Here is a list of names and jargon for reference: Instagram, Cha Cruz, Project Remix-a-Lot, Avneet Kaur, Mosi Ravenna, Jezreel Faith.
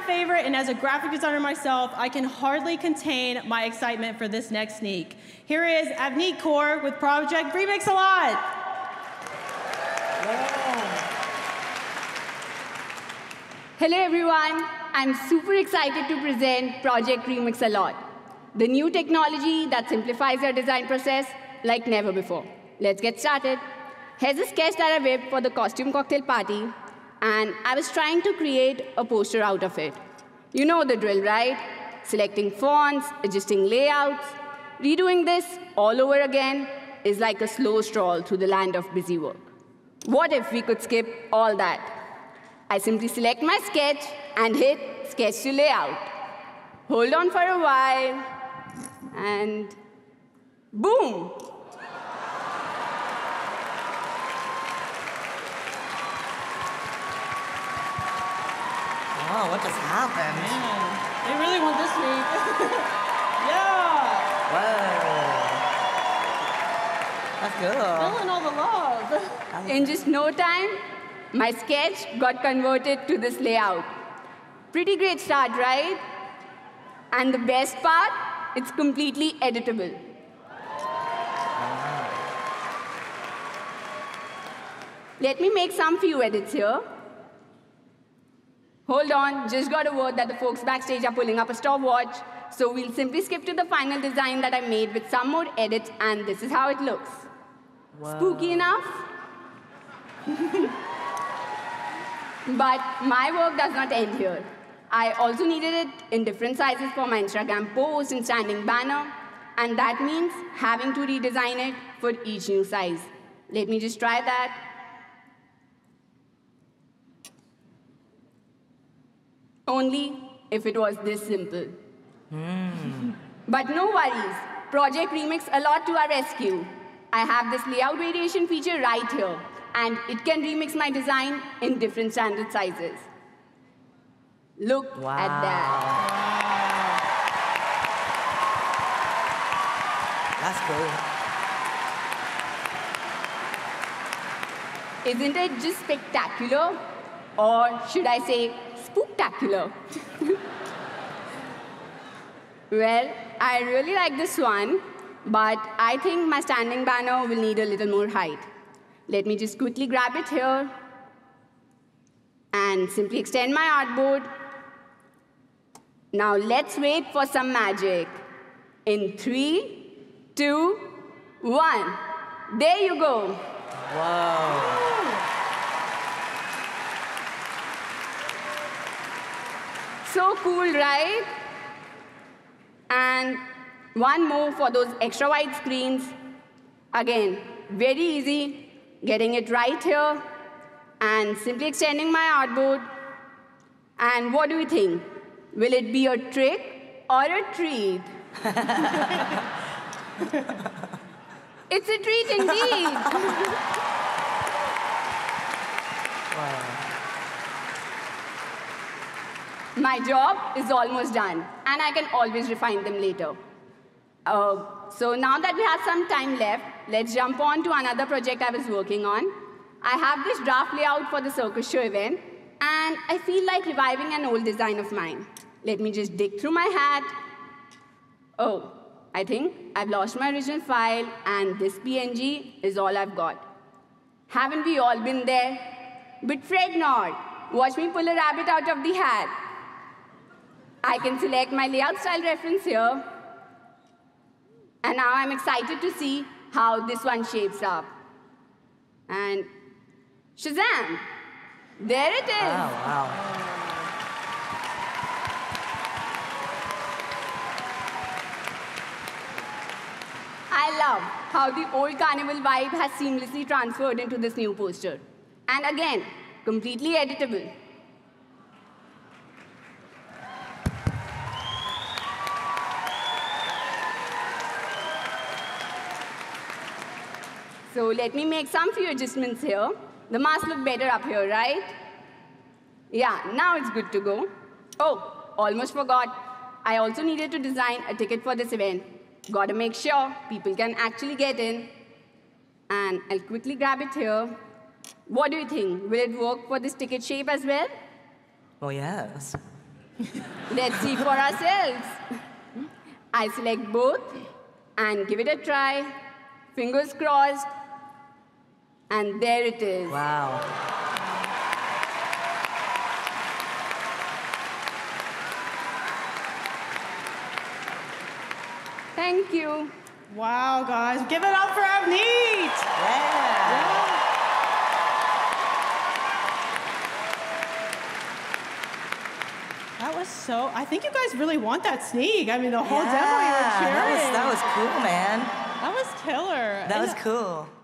my favorite, and as a graphic designer myself, I can hardly contain my excitement for this next sneak. Here is Avneet Kaur with Project Remix-a-Lot. Hello everyone, I'm super excited to present Project Remix-a-Lot, the new technology that simplifies our design process like never before. Let's get started. Here's a sketch that I whipped for the costume cocktail party, and I was trying to create a poster out of it. You know the drill, right? Selecting fonts, adjusting layouts. Redoing this all over again is like a slow stroll through the land of busy work. What if we could skip all that? I simply select my sketch and hit Sketch to Layout. Hold on for a while, and boom! Oh, what just happened? Man, they really want this week. Yeah. Wow. That's good. Filling all the love. In just no time, my sketch got converted to this layout. Pretty great start, right? And the best part, it's completely editable. Wow. Let me make some few edits here. Hold on, just got a word that the folks backstage are pulling up a stopwatch, so we'll simply skip to the final design that I made with some more edits, and this is how it looks. Wow. Spooky enough? But my work does not end here. I also needed it in different sizes for my Instagram post and standing banner, and that means having to redesign it for each new size. Let me just try that. Only if it was this simple. Mm. But no worries, Project Remix-a-Lot to our rescue. I have this layout variation feature right here, and it can remix my design in different standard sizes. Look at that. Wow. That's cool. Isn't it just spectacular? Or should I say, spooktacular? Well, I really like this one, but I think my standing banner will need a little more height. Let me just quickly grab it here and simply extend my artboard. Now let's wait for some magic. In 3, 2, 1. There you go. Wow. So cool, right? And one more for those extra wide screens. Again, very easy, getting it right here and simply extending my artboard. And what do you think? Will it be a trick or a treat? It's a treat indeed. Wow. My job is almost done, and I can always refine them later. So now that we have some time left, let's jump on to another project I was working on. I have this draft layout for the circus show event, and I feel like reviving an old design of mine. Let me just dig through my hat. Oh, I think I've lost my original file, and this PNG is all I've got. Haven't we all been there? But fret not. Watch me pull a rabbit out of the hat. I can select my layout style reference here. And now I'm excited to see how this one shapes up. And shazam! There it is! Wow, wow. I love how the old carnival vibe has seamlessly transferred into this new poster. And again, completely editable. So let me make some few adjustments here. The masks look better up here, right? Yeah, now it's good to go. Oh, almost forgot. I also needed to design a ticket for this event. Gotta make sure people can actually get in. And I'll quickly grab it here. What do you think? Will it work for this ticket shape as well? Oh, yes. Let's see for ourselves. I select both and give it a try. Fingers crossed. And there it is. Wow. Thank you. Wow, guys. Give it up for Avneet. Yeah. Yeah. That was so, I think you guys really want that sneak. I mean, the whole demo you were cheering. That was cool, man. That was killer. That was cool.